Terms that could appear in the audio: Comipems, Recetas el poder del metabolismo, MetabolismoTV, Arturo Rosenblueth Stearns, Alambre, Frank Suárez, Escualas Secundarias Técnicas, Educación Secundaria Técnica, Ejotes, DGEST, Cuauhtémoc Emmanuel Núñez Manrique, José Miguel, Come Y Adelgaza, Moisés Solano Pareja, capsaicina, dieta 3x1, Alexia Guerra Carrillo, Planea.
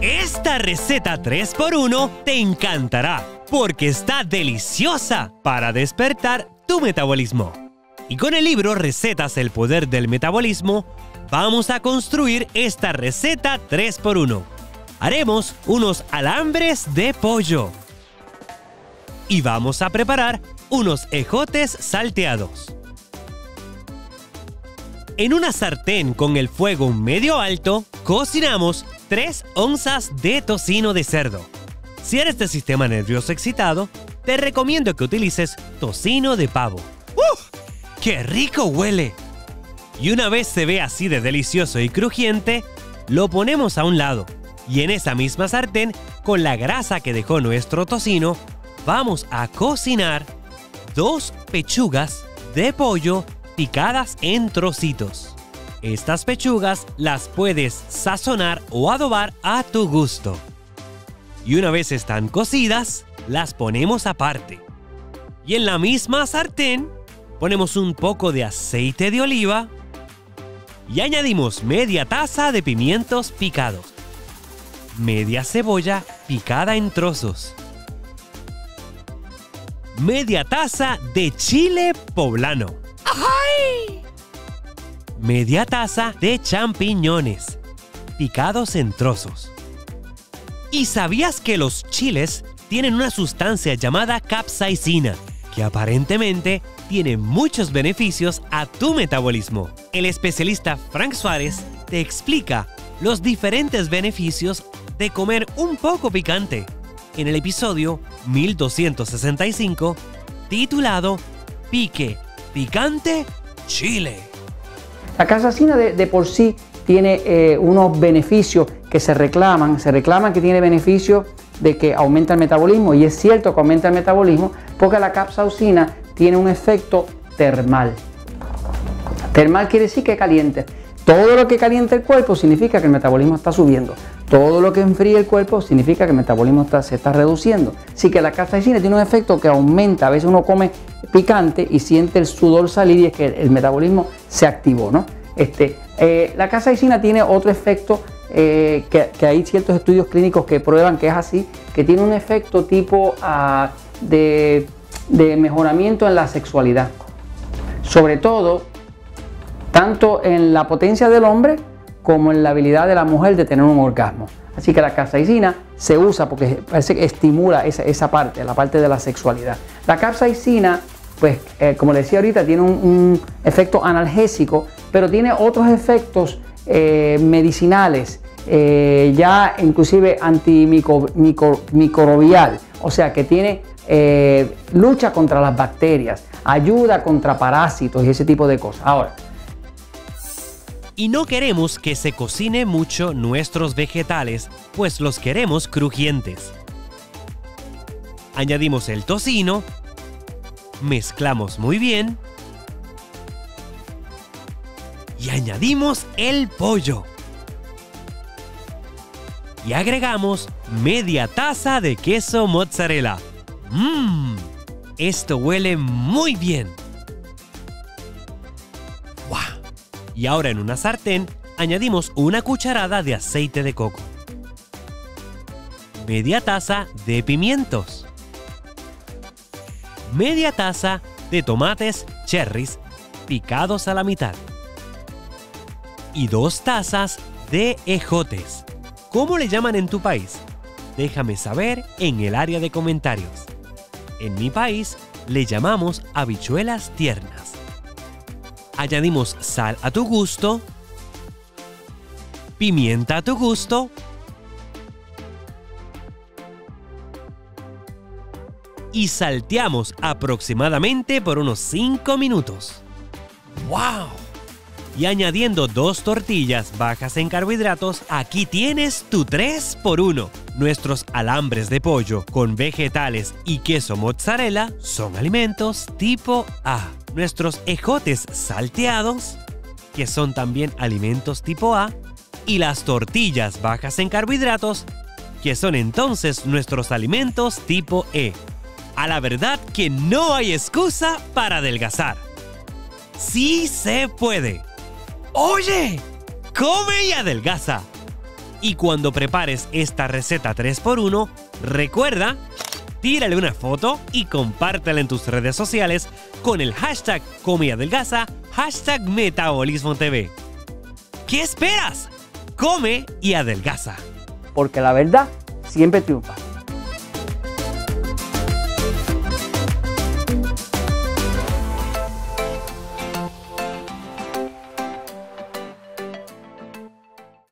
Esta receta 3x1 te encantará porque está deliciosa para despertar tu metabolismo. Y con el libro Recetas el poder del metabolismo, vamos a construir esta receta 3x1. Haremos unos alambres de pollo. Y vamos a preparar unos ejotes salteados. En una sartén con el fuego medio alto, cocinamos 3 onzas de tocino de cerdo. Si eres de sistema nervioso excitado, te recomiendo que utilices tocino de pavo. ¡Uf! ¡Qué rico huele! Y una vez se ve así de delicioso y crujiente, lo ponemos a un lado. Y en esa misma sartén, con la grasa que dejó nuestro tocino, vamos a cocinar 2 pechugas de pollo picadas en trocitos. Estas pechugas las puedes sazonar o adobar a tu gusto. Y una vez están cocidas, las ponemos aparte. Y en la misma sartén ponemos un poco de aceite de oliva y añadimos media taza de pimientos picados, media cebolla picada en trozos, media taza de chile poblano, media taza de champiñones, picados en trozos. ¿Y sabías que los chiles tienen una sustancia llamada capsaicina, que aparentemente tiene muchos beneficios a tu metabolismo? El especialista Frank Suárez te explica los diferentes beneficios de comer un poco picante en el episodio 1265, titulado Pique, Picante, Chile. La capsaicina de por sí tiene unos beneficios que se reclaman que tiene beneficios de que aumenta el metabolismo, y es cierto que aumenta el metabolismo porque la capsaicina tiene un efecto termal. Termal quiere decir que caliente. Todo lo que calienta el cuerpo significa que el metabolismo está subiendo. Todo lo que enfría el cuerpo significa que el metabolismo se está reduciendo. Así que la capsaicina tiene un efecto que aumenta. A veces uno come picante y siente el sudor salir y es que el metabolismo se activó, ¿no? La capsaicina tiene otro efecto que hay ciertos estudios clínicos que prueban que es así, que tiene un efecto tipo de mejoramiento en la sexualidad. Sobre todo, tanto en la potencia del hombre como en la habilidad de la mujer de tener un orgasmo. Así que la capsaicina se usa porque parece que estimula esa parte, la parte de la sexualidad. La capsaicina, pues como les decía ahorita, tiene un efecto analgésico, pero tiene otros efectos medicinales, ya inclusive antimicrobial, o sea que tiene lucha contra las bacterias, ayuda contra parásitos y ese tipo de cosas. Ahora, y no queremos que se cocine mucho nuestros vegetales, pues los queremos crujientes. Añadimos el tocino, mezclamos muy bien y añadimos el pollo. Y agregamos media taza de queso mozzarella. ¡Mmm! Esto huele muy bien. Y ahora en una sartén añadimos una cucharada de aceite de coco, media taza de pimientos, media taza de tomates cherries picados a la mitad y 2 tazas de ejotes. ¿Cómo le llaman en tu país? Déjame saber en el área de comentarios. En mi país le llamamos habichuelas tiernas. Añadimos sal a tu gusto, pimienta a tu gusto y salteamos aproximadamente por unos 5 minutos. ¡Wow! Y añadiendo 2 tortillas bajas en carbohidratos, aquí tienes tu 3x1. Nuestros alambres de pollo con vegetales y queso mozzarella son alimentos tipo A. Nuestros ejotes salteados, que son también alimentos tipo A, y las tortillas bajas en carbohidratos, que son entonces nuestros alimentos tipo E. A la verdad que no hay excusa para adelgazar. ¡Sí se puede! ¡Oye! ¡Come y adelgaza! Y cuando prepares esta receta 3x1, recuerda, tírale una foto y compártela en tus redes sociales con el hashtag Comida Adelgaza, hashtag MetabolismoTV. ¿Qué esperas? Come y adelgaza. Porque la verdad siempre triunfa.